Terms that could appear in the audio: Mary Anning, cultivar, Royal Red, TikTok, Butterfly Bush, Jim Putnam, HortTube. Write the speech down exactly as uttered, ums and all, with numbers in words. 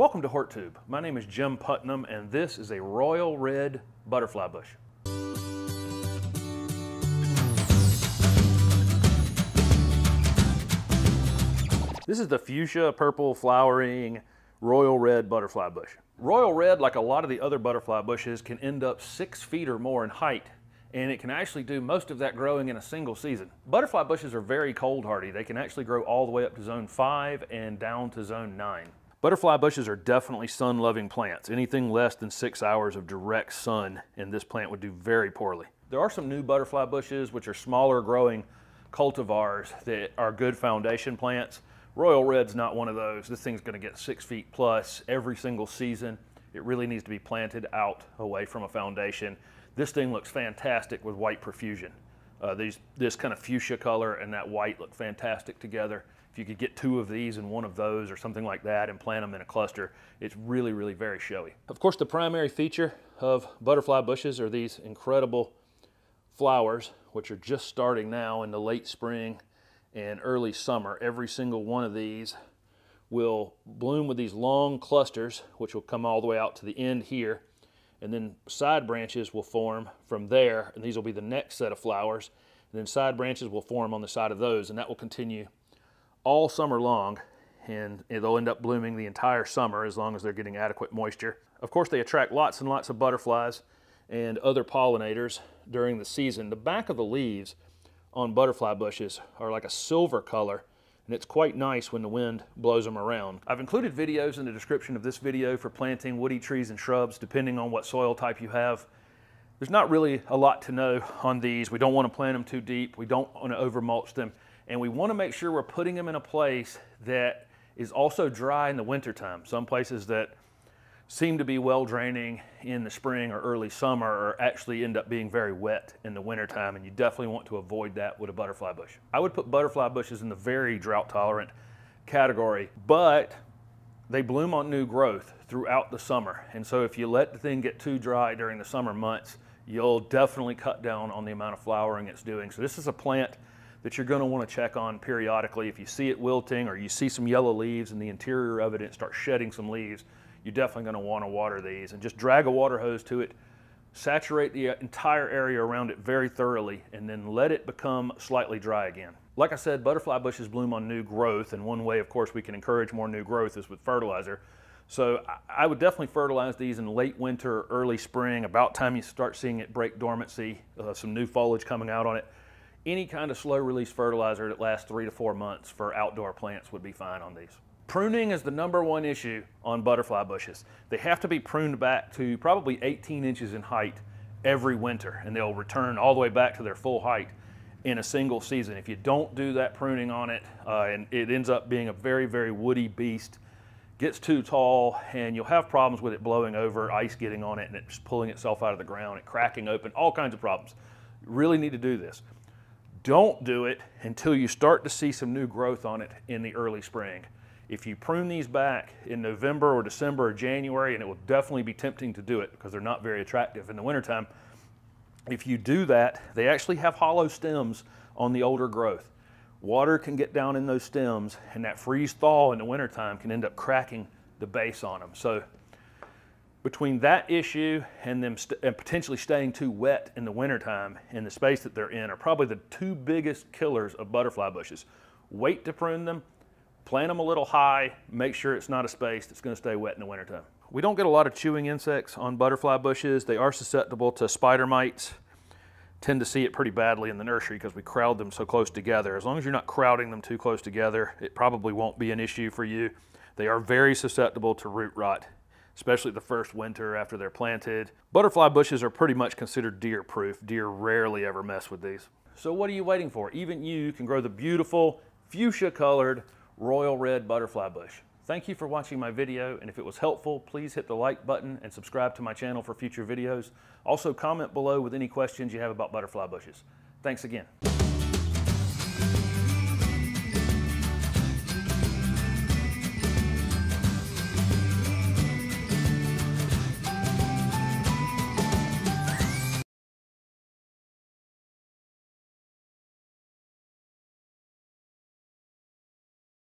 Welcome to HortTube. My name is Jim Putnam and this is a Royal Red butterfly bush. This is the fuchsia purple flowering Royal Red butterfly bush. Royal Red, like a lot of the other butterfly bushes, can end up six feet or more in height, and it can actually do most of that growing in a single season. Butterfly bushes are very cold hardy. They can actually grow all the way up to zone five and down to zone nine. Butterfly bushes are definitely sun-loving plants. Anything less than six hours of direct sun and this plant would do very poorly. There are some new butterfly bushes which are smaller growing cultivars that are good foundation plants. Royal Red's not one of those. This thing's gonna get six feet plus every single season. It really needs to be planted out away from a foundation. This thing looks fantastic with white profusion. Uh, these, this kind of fuchsia color and that white look fantastic together. If you could get two of these and one of those or something like that and plant them in a cluster, it's really, really very showy. Of course, the primary feature of butterfly bushes are these incredible flowers, which are just starting now in the late spring and early summer. Every single one of these will bloom with these long clusters, which will come all the way out to the end here. And then side branches will form from there, and these will be the next set of flowers. And then side branches will form on the side of those, and that will continue all summer long, and they'll end up blooming the entire summer as long as they're getting adequate moisture. Of course, they attract lots and lots of butterflies and other pollinators during the season. The back of the leaves on butterfly bushes are like a silver color, and it's quite nice when the wind blows them around. I've included videos in the description of this video for planting woody trees and shrubs, depending on what soil type you have. There's not really a lot to know on these. We don't want to plant them too deep. We don't want to over mulch them. And we want to make sure we're putting them in a place that is also dry in the wintertime. Some places that seem to be well draining in the spring or early summer or actually end up being very wet in the winter time, and you definitely want to avoid that with a butterfly bush. I would put butterfly bushes in the very drought tolerant category, but they bloom on new growth throughout the summer, and so if you let the thing get too dry during the summer months, you'll definitely cut down on the amount of flowering it's doing. So this is a plant that you're going to want to check on periodically. If you see it wilting or you see some yellow leaves in the interior of it and it starts shedding some leaves, you're definitely going to want to water these, and just drag a water hose to it, saturate the entire area around it very thoroughly, and then let it become slightly dry again. Like I said, butterfly bushes bloom on new growth, and one way, of course, we can encourage more new growth is with fertilizer. So I would definitely fertilize these in late winter, early spring, about time you start seeing it break dormancy, uh, some new foliage coming out on it. Any kind of slow release fertilizer that lasts three to four months for outdoor plants would be fine on these. Pruning is the number one issue on butterfly bushes. They have to be pruned back to probably eighteen inches in height every winter, and they'll return all the way back to their full height in a single season. If you don't do that pruning on it, uh, and it ends up being a very, very woody beast, gets too tall, and you'll have problems with it blowing over, ice getting on it, and it's pulling itself out of the ground, it cracking open, all kinds of problems. You really need to do this. Don't do it until you start to see some new growth on it in the early spring. If you prune these back in November or December or January, and it will definitely be tempting to do it because they're not very attractive in the wintertime. If you do that, they actually have hollow stems on the older growth. Water can get down in those stems, and that freeze thaw in the wintertime can end up cracking the base on them. So between that issue and them st and potentially staying too wet in the wintertime and the space that they're in are probably the two biggest killers of butterfly bushes. Wait to prune them, plant them a little high, make sure it's not a space that's going to stay wet in the wintertime. We don't get a lot of chewing insects on butterfly bushes. They are susceptible to spider mites. Tend to see it pretty badly in the nursery because we crowd them so close together. As long as you're not crowding them too close together, it probably won't be an issue for you. They are very susceptible to root rot, especially the first winter after they're planted. Butterfly bushes are pretty much considered deer proof. Deer rarely ever mess with these. So what are you waiting for? Even you can grow the beautiful fuchsia colored Royal Red butterfly bush. Thank you for watching my video, and if it was helpful, please hit the like button and subscribe to my channel for future videos. Also comment below with any questions you have about butterfly bushes. Thanks again.